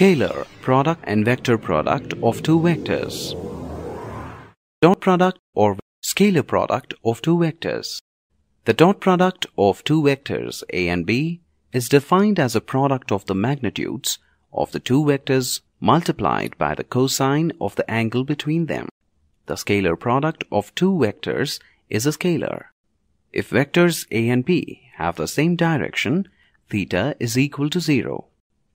scalar product and vector product of two vectors, dot product or scalar product of two vectors. The dot product of two vectors A and B is defined as a product of the magnitudes of the two vectors multiplied by the cosine of the angle between them. The scalar product of two vectors is a scalar. If vectors A and B have the same direction, theta is equal to 0.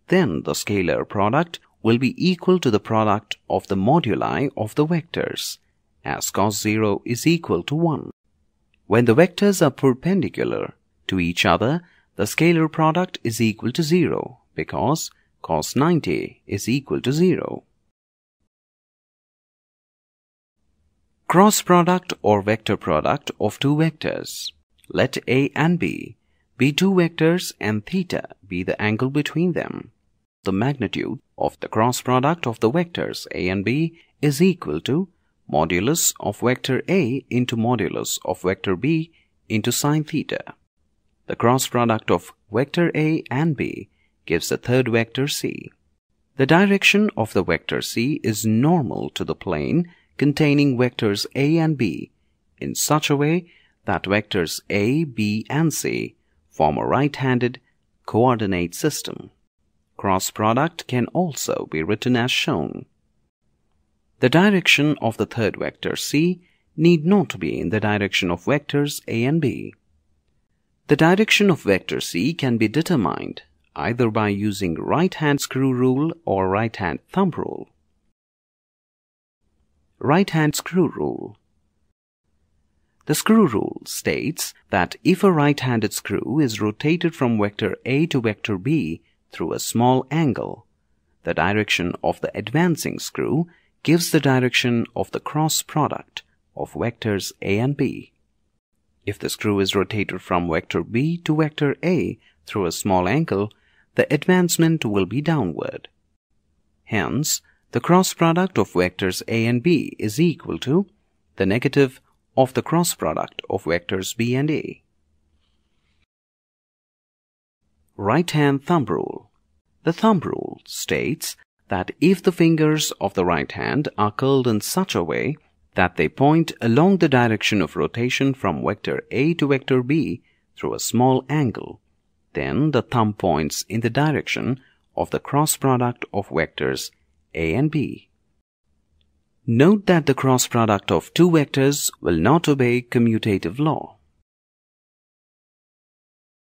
Then the scalar product will be equal to the product of the moduli of the vectors, as cos 0 is equal to 1. When the vectors are perpendicular to each other, the scalar product is equal to 0 because cos 90 is equal to 0. Cross product or vector product of two vectors. Let A and B be two vectors and theta be the angle between them. The magnitude of the cross product of the vectors A and B is equal to modulus of vector A into modulus of vector B into sine theta. The cross product of vector A and B gives the third vector C. The direction of the vector C is normal to the plane containing vectors A and B in such a way that vectors A, B and C form a right-handed coordinate system. Cross product can also be written as shown. The direction of the third vector C need not be in the direction of vectors A and B. The direction of vector C can be determined either by using right-hand screw rule or right-hand thumb rule. Right-hand screw rule. The screw rule states that if a right-handed screw is rotated from vector A to vector B through a small angle, the direction of the advancing screw gives the direction of the cross product of vectors A and B. If the screw is rotated from vector B to vector A through a small angle, the advancement will be downward. Hence, the cross product of vectors A and B is equal to the negative of the cross product of vectors B and A. Right-hand thumb rule. The thumb rule states that if the fingers of the right hand are curled in such a way that they point along the direction of rotation from vector A to vector B through a small angle, then the thumb points in the direction of the cross product of vectors A and B. Note that the cross product of two vectors will not obey commutative law.